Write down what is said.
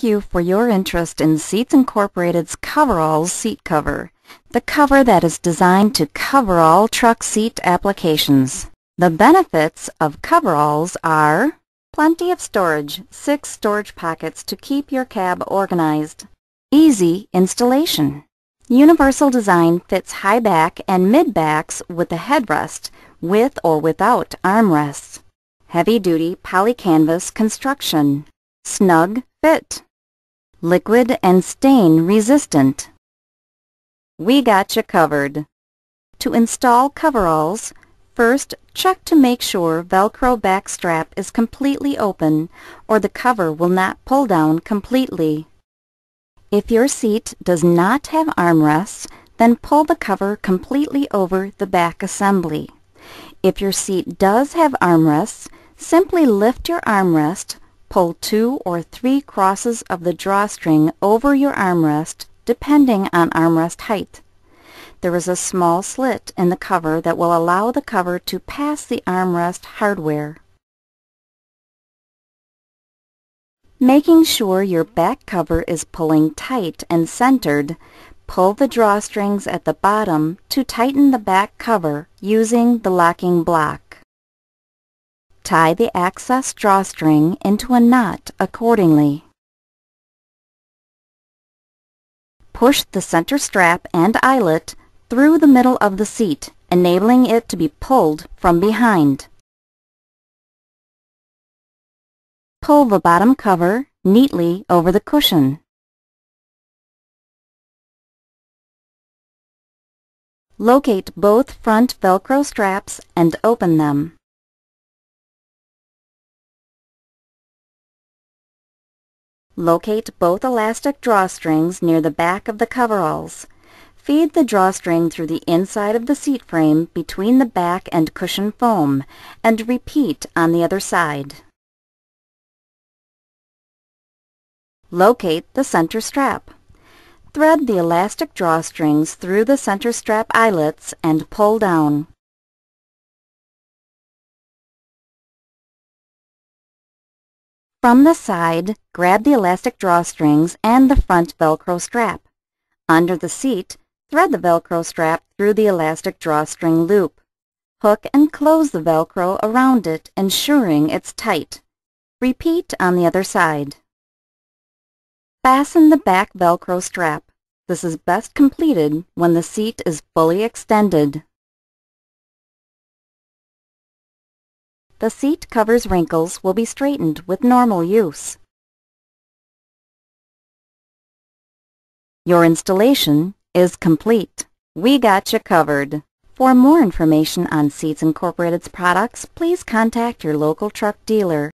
Thank you for your interest in Seats Incorporated's Coveralls seat cover, the cover that is designed to cover all truck seat applications. The benefits of Coveralls are plenty of storage, 6 storage pockets to keep your cab organized, easy installation, universal design fits high back and mid backs with a headrest, with or without armrests, heavy-duty polycanvas construction, snug fit, liquid and stain resistant. We got you covered. To install Coveralls, first check to make sure Velcro back strap is completely open or the cover will not pull down completely. If your seat does not have armrests, then pull the cover completely over the back assembly. If your seat does have armrests, simply lift your armrest, pull 2 or 3 crosses of the drawstring over your armrest depending on armrest height. There is a small slit in the cover that will allow the cover to pass the armrest hardware. Making sure your back cover is pulling tight and centered, pull the drawstrings at the bottom to tighten the back cover using the locking block. Tie the excess drawstring into a knot accordingly. Push the center strap and eyelet through the middle of the seat, enabling it to be pulled from behind. Pull the bottom cover neatly over the cushion. Locate both front Velcro straps and open them. Locate both elastic drawstrings near the back of the Coveralls. Feed the drawstring through the inside of the seat frame between the back and cushion foam, and repeat on the other side. Locate the center strap. Thread the elastic drawstrings through the center strap eyelets and pull down. From the side, grab the elastic drawstrings and the front Velcro strap. Under the seat, thread the Velcro strap through the elastic drawstring loop. Hook and close the Velcro around it, ensuring it's tight. Repeat on the other side. Fasten the back Velcro strap. This is best completed when the seat is fully extended. The seat cover's wrinkles will be straightened with normal use. Your installation is complete. We got you covered. For more information on Seats Incorporated's products, please contact your local truck dealer.